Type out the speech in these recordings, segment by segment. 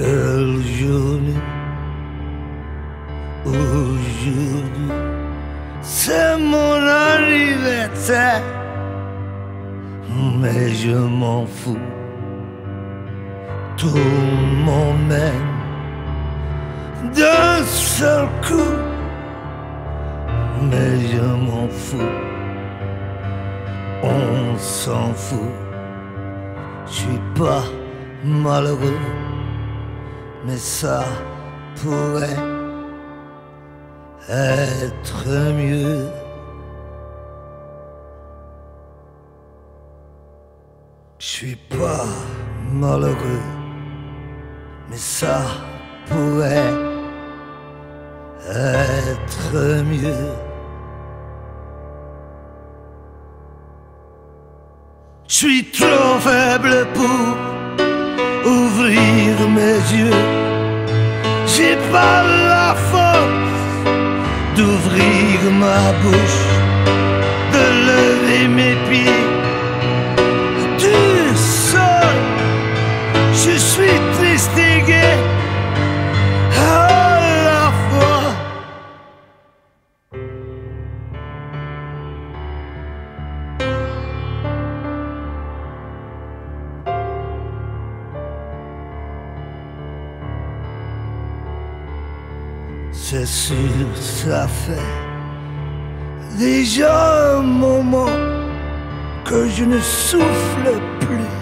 aujourd'hui, c'est mon anniversaire, mais je m'en fous. Tout le monde m'aime d'un seul coup, mais je m'en fous. On s'en fout. Je suis pas malheureux, mais ça pourrait être mieux. Je suis pas malheureux, mais ça pourrait être mieux. Je suis trop faible pour ouvrir mes yeux. J'ai pas la force d'ouvrir ma bouche, de lever mes pieds du sol. Je suis triste et gai à la fois. C'est sûr, ça fait déjà un moment que je ne souffle plus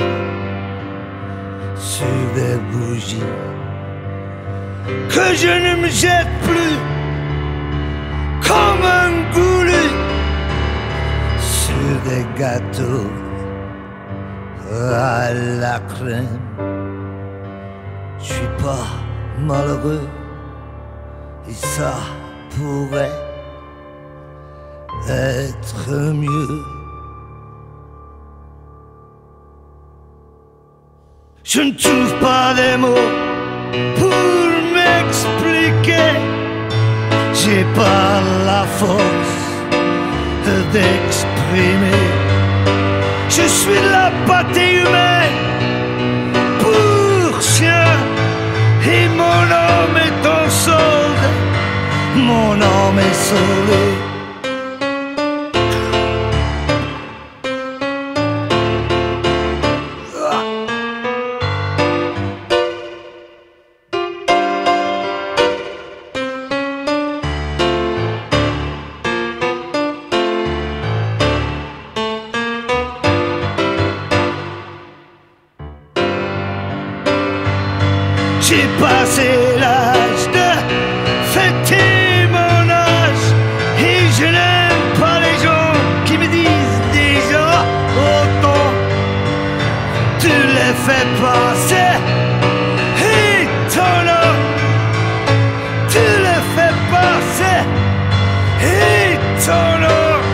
sur des bougies, que je ne me jette plus comme un goulu sur des gâteaux à la crème. Je suis pas malheureux, et ça pourrait être mieux. Je ne trouve pas les mots pour m'expliquer. J'ai pas la force d'exprimer. Je suis la pâté humaine pour chien, et mon âme est en sol. Mon âme est sauvée. J'ai passé l'âge de fêter. Fais passer, et ton homme, tu le fais passer, et ton homme.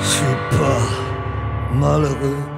Je suis pas malheureux.